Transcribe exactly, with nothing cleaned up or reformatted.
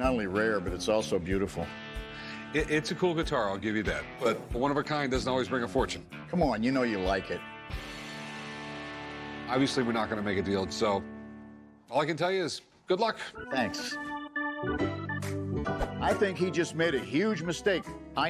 not only rare, but it's also beautiful. It, it's a cool guitar, I'll give you that. But one of a kind doesn't always bring a fortune. Come on, you know you like it. Obviously, we're not going to make a deal, so all I can tell you is good luck. Thanks. I think he just made a huge mistake. I